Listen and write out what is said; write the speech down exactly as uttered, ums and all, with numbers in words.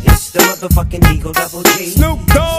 It's the motherfucking Eagle Double G. Snoop Dogg.